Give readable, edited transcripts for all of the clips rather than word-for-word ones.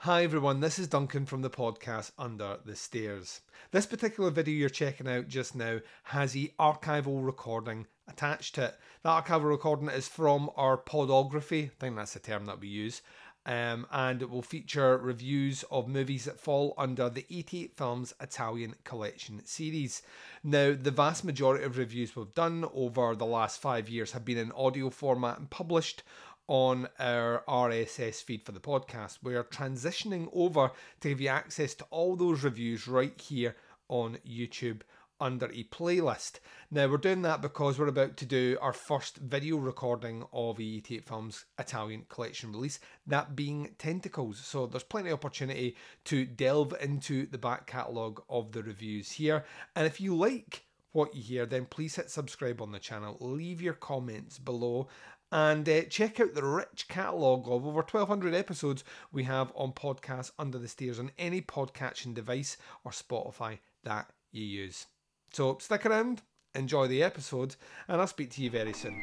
Hi everyone, this is Duncan from the podcast Under the Stairs. This particular video you're checking out just now has an archival recording attached to it. That archival recording is from our podography, I think that's the term that we use, and it will feature reviews of movies that fall under the 88 Films Italian Collection series. Now, the vast majority of reviews we've done over the last 5 years have been in audio format and published on our RSS feed for the podcast. We are transitioning over to give you access to all those reviews right here on YouTube under a playlist. Now, we're doing that because we're about to do our first video recording of the 88 Films Italian Collection release, that being Tentacles. So there's plenty of opportunity to delve into the back catalogue of the reviews here. And if you like what you hear, then please hit subscribe on the channel, leave your comments below, and check out the rich catalogue of over 1,200 episodes we have on Podcast Under the Stairs on any podcatching device or Spotify that you use. So stick around, enjoy the episode, and I'll speak to you very soon.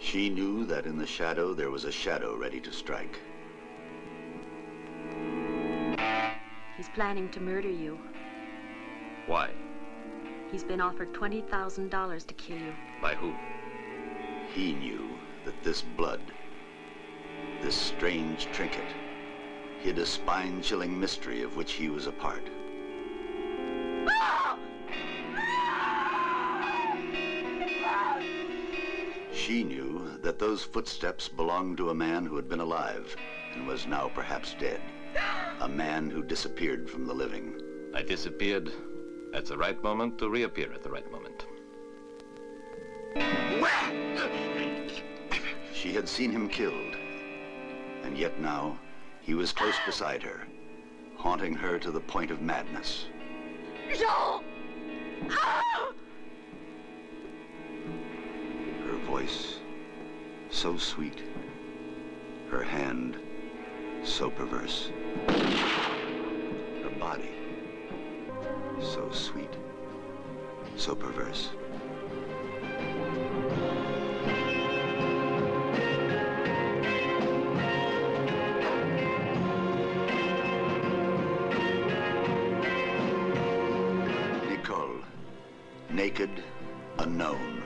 She knew that in the shadow there was a shadow ready to strike. He's planning to murder you. Why? He's been offered $20,000 to kill you. By who? He knew that this blood, this strange trinket, hid a spine-chilling mystery of which he was a part. She knew that those footsteps belonged to a man who had been alive and was now perhaps dead. A man who disappeared from the living. I disappeared at the right moment to reappear at the right moment. She had seen him killed, and yet now he was close beside her, haunting her to the point of madness. No! Her voice, so sweet. Her hand, so perverse. Her body, so sweet, so perverse. Nicole, naked, unknown.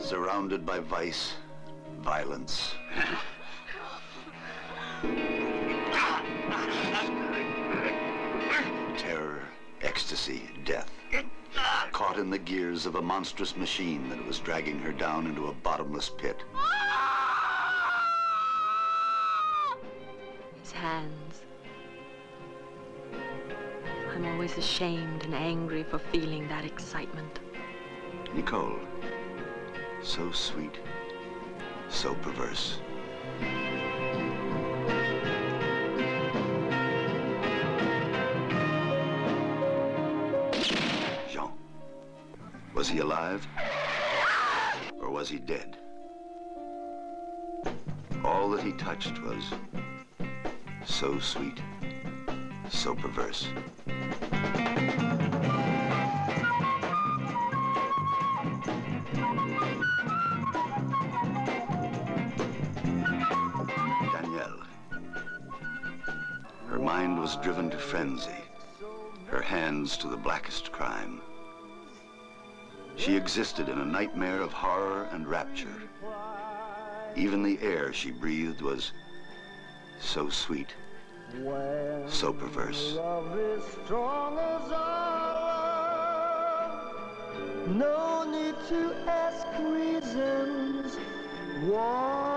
Surrounded by vice, violence. Terror, ecstasy, death. Caught in the gears of a monstrous machine that was dragging her down into a bottomless pit. His hands. I'm always ashamed and angry for feeling that excitement. Nicole, so sweet, so perverse. Jean, was he alive or was he dead? All that he touched was so sweet, so perverse. Was driven to frenzy, her hands to the blackest crime. She existed in a nightmare of horror and rapture. Even the air she breathed was so sweet, so perverse. Love is strong as horror. No need to ask reasons why.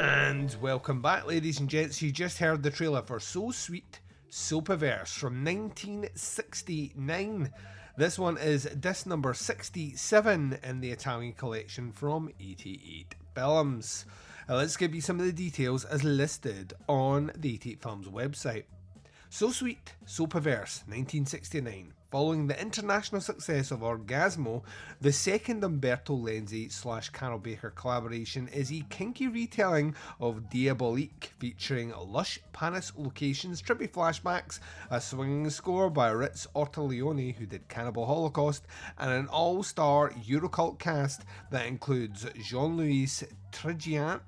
And welcome back, ladies and gents. You just heard the trailer for So Sweet, So Perverse from 1969. This one is disc number 67 in the Italian collection from 88 Films. Now let's give you some of the details as listed on the 88 Films website. So Sweet, So Perverse, 1969. Following the international success of Orgasmo, the second Umberto Lenzi / Carroll Baker collaboration is a kinky retelling of Diabolique, featuring lush Paris locations, trippy flashbacks, a swinging score by Riz Ortolani, who did Cannibal Holocaust, and an all-star Eurocult cast that includes Jean-Louis Trintignant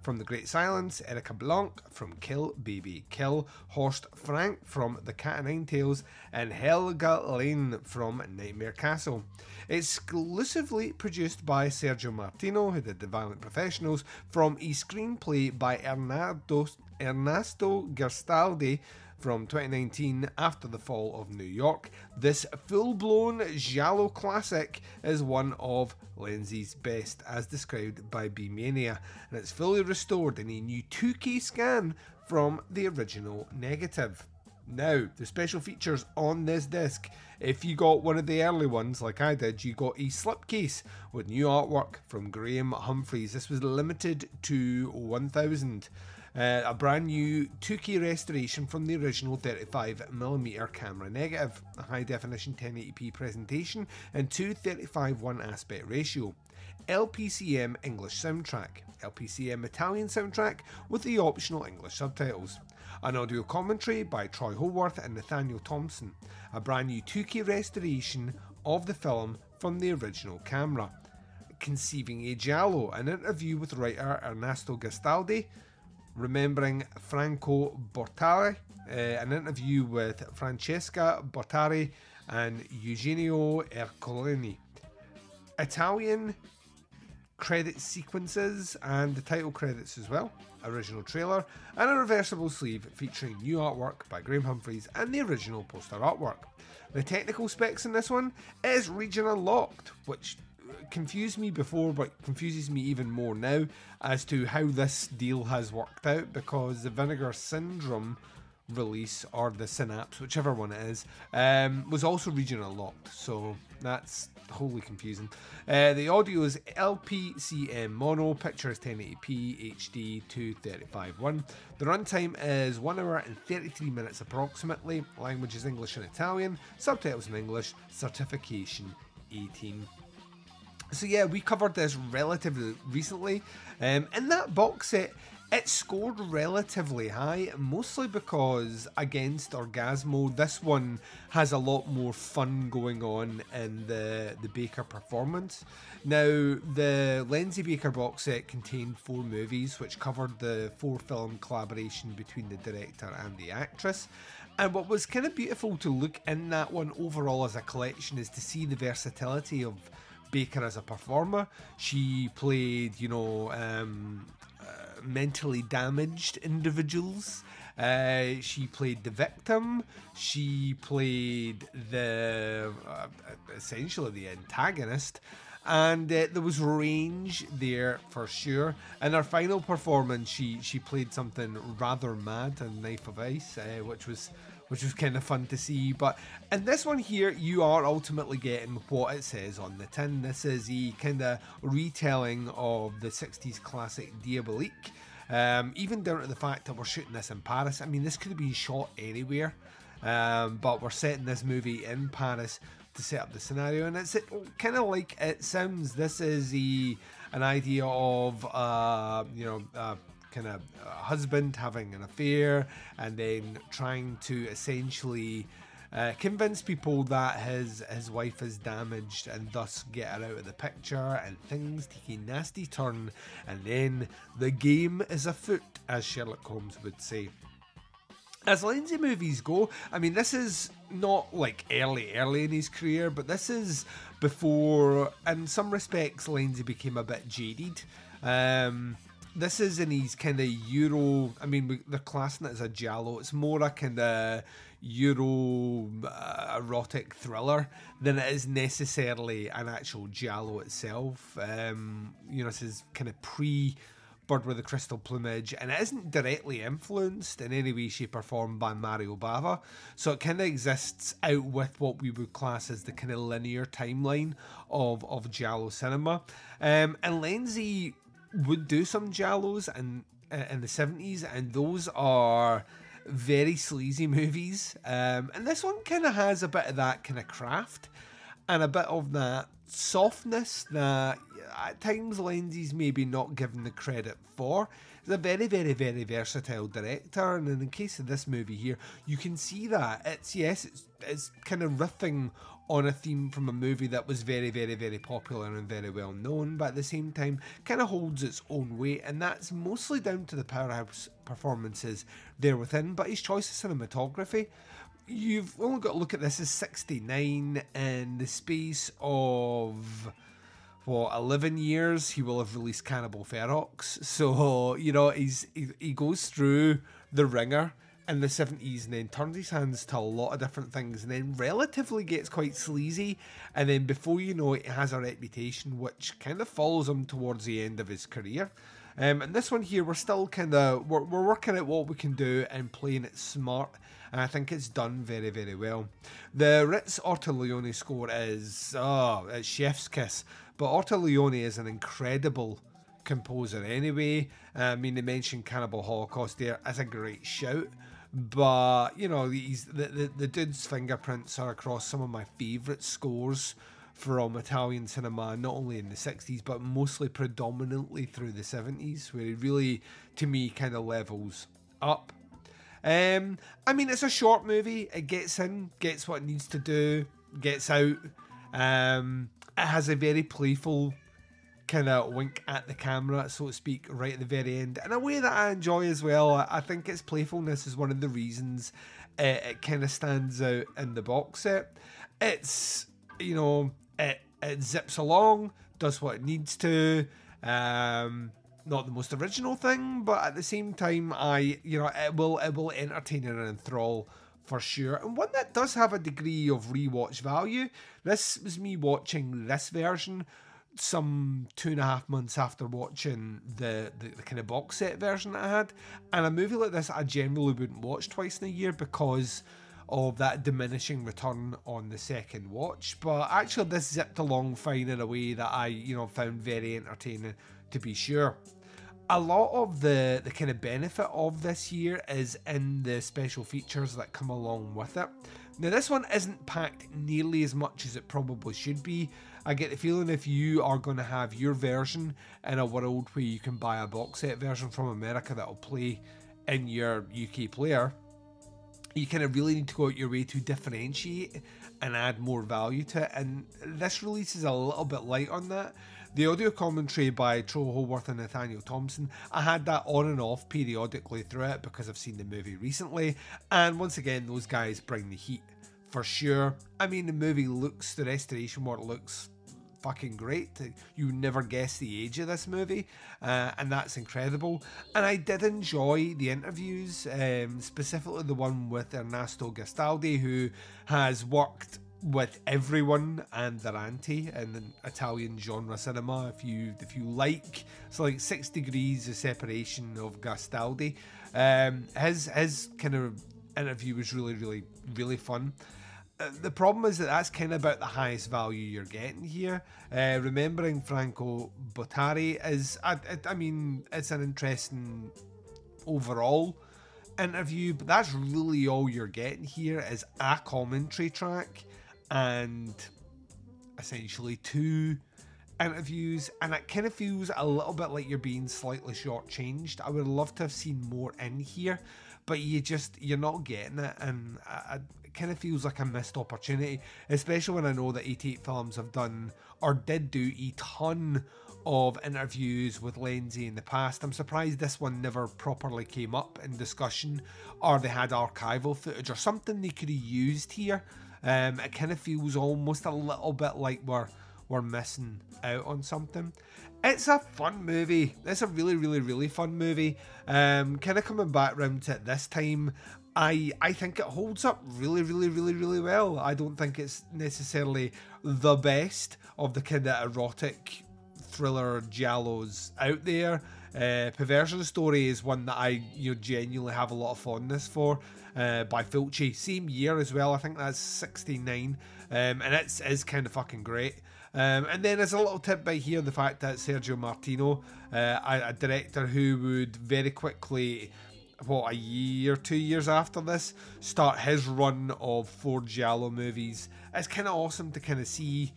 from The Great Silence, Erika Blanc from Kill Baby Kill, Horst Frank from The Cat and Nine Tales, and Helga Lane from Nightmare Castle. Exclusively produced by Sergio Martino, who did The Violent Professionals, from a screenplay by Ernesto Gastaldi from 2019, After the Fall of New York, this full-blown giallo classic is one of Lenzi's best, as described by B-Mania, and it's fully restored in a new 2K scan from the original negative. Now, the special features on this disc: if you got one of the early ones like I did, you got a slipcase with new artwork from Graham Humphreys. This was limited to 1,000. A brand new 2K restoration from the original 35mm camera negative, a high definition 1080p presentation, and 2:35:1 aspect ratio. LPCM English soundtrack, LPCM Italian soundtrack with the optional English subtitles. An audio commentary by Troy Howarth and Nathaniel Thompson. A brand new 2K restoration of the film from the original camera. Conceiving a Giallo, an interview with writer Ernesto Gastaldi. Remembering Franco Bortelli, an interview with Francesca Bortelli and Eugenio Ercolani. Italian credit sequences and the title credits as well, original trailer, and a reversible sleeve featuring new artwork by Graham Humphreys and the original poster artwork. The technical specs in this one is region unlocked, which confused me before but confuses me even more now as to how this deal has worked out, because the Vinegar Syndrome release, or the Synapse, whichever one it is, was also region unlocked, so that's wholly confusing. The audio is LPCM mono, picture is 1080p HD 2:35:1. The runtime is 1 hour and 33 minutes approximately. Language is English and Italian, subtitles in English, certification 18. So yeah, we covered this relatively recently. In that box set, it scored relatively high, mostly because, against Orgasmo, this one has a lot more fun going on in the Baker performance. Now, the Lenzi Baker box set contained 4 movies, which covered the 4-film collaboration between the director and the actress. And what was kind of beautiful to look in that one overall as a collection is to see the versatility of Baker as a performer. She played, you know, mentally damaged individuals. She played the victim. She played the essentially the antagonist, and there was range there for sure. In her final performance, she played something rather mad in Knife of Ice, which was kind of fun to see. But in this one here, you are ultimately getting what it says on the tin. This is a kind of retelling of the 60s classic Diabolique, even down to the fact that we're shooting this in Paris. I mean, this could have been shot anywhere, but we're setting this movie in Paris to set up the scenario, and it's kind of like it sounds. This is an idea of, you know, kind of husband having an affair and then trying to essentially convince people that his wife is damaged and thus get her out of the picture, and things take a nasty turn and then the game is afoot, as Sherlock Holmes would say. As Lenzi movies go, I mean, this is not like early in his career, but this is before, in some respects, Lenzi became a bit jaded. This is in his kind of Euro, I mean, they're classing it as a giallo. It's more a kind of Euro erotic thriller than it is necessarily an actual giallo itself. You know, this is kind of pre-Bird with the Crystal Plumage, and it isn't directly influenced in any way, shape or form by Mario Bava. So it kind of exists out with what we would class as the kind of linear timeline of giallo cinema. And Lenzi would do some giallos in the 70s, and those are very sleazy movies. And this one kind of has a bit of that kind of craft and a bit of that softness that at times Lenzi's maybe not given the credit for. He's a very, very, very versatile director, and in the case of this movie here, you can see that. It's, yes, it's kind of riffing on a theme from a movie that was very, very, very popular and very well known, but at the same time kind of holds its own weight, and that's mostly down to the powerhouse performances there within, but his choice of cinematography. You've only got to look at this as 69, and the space of, what, 11 years, he will have released Cannibal Ferox. So, you know, he goes through the ringer in the 70s and then turns his hands to a lot of different things and then relatively gets quite sleazy. And then before you know it, it has a reputation which kind of follows him towards the end of his career. And this one here, we're still kind of, we're working out what we can do and playing it smart. And I think it's done very, very well. The Riz Ortolani score is, it's chef's kiss. But Ortolani is an incredible composer anyway. I mean, they mentioned Cannibal Holocaust there as a great shout. But, you know, the dude's fingerprints are across some of my favourite scores from Italian cinema, not only in the 60s, but mostly predominantly through the 70s, where it really, to me, kind of levels up. I mean, it's a short movie. It gets in, gets what it needs to do, gets out. It has a very playful kind of wink at the camera, so to speak, right at the very end, in a way that I enjoy as well. I think its playfulness is one of the reasons it kind of stands out in the box set. It's, you know, it zips along, does what it needs to. Not the most original thing, but at the same time, it will entertain and enthrall for sure, and one that does have a degree of rewatch value. This was me watching this version some 2.5 months after watching the kind of box set version that I had, and a movie like this I generally wouldn't watch twice in a year because of that diminishing return on the second watch, but actually this zipped along fine in a way that I, you know, found very entertaining, to be sure. A lot of the kind of benefit of this year is in the special features that come along with it. Now, this one isn't packed nearly as much as it probably should be. I get the feeling if you are going to have your version in a world where you can buy a box set version from America that'll play in your UK player, you kind of really need to go out your way to differentiate and add more value to it, and this release is a little bit light on that. The audio commentary by Troy Howarth and Nathaniel Thompson, I had that on and off periodically through it because I've seen the movie recently, and once again, those guys bring the heat for sure. I mean, the movie looks, the restoration work looks fucking great. You never guess the age of this movie, and that's incredible. And I did enjoy the interviews, specifically the one with Ernesto Gastaldi, who has worked with everyone and their auntie in the Italian genre cinema. If you like, it's like 6 degrees of separation of Gastaldi. His kind of interview was really, really, really fun. The problem is that's kind of about the highest value you're getting here. Remembering Franco Bortelli is, I mean, it's an interesting overall interview, but that's really all you're getting here is a commentary track and essentially two interviews, and it kind of feels a little bit like you're being slightly shortchanged. I would love to have seen more in here, but you're not getting it, and it kind of feels like a missed opportunity, especially when I know that 88 Films have done, or did do, a ton of interviews with Lenzi in the past. I'm surprised this one never properly came up in discussion, or they had archival footage or something they could have used here. It kind of feels almost a little bit like we're missing out on something. It's a fun movie. It's a really, really, really fun movie. Kind of coming back round to it this time, I think it holds up really, really, really, really well. I don't think it's necessarily the best of the kind of erotic thriller giallos out there. Perversion Story is one that I genuinely have a lot of fondness for, by Fulci, same year as well. I think that's 69, and it's kind of fucking great. And then there's a little tidbit here, the fact that Sergio Martino, a director who would very quickly what, a year, 2 years after this, start his run of four giallo movies. It's kind of awesome to kind of see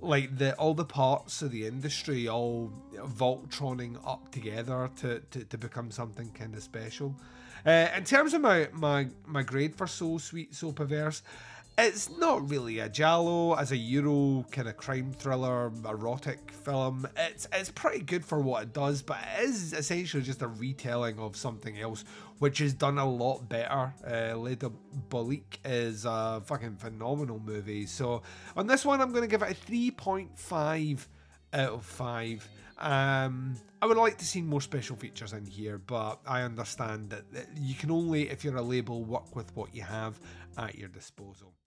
like all the parts of the industry all Voltroning up together to become something kind of special. In terms of my grade for So Sweet, So Perverse, it's not really a giallo. As a Euro kind of crime thriller, erotic film, it's pretty good for what it does, but it is essentially just a retelling of something else, which is done a lot better. Diabolique is a fucking phenomenal movie. So on this one, I'm going to give it a 3.5 out of 5. I would like to see more special features in here, but I understand that you can only, if you're a label, work with what you have at your disposal.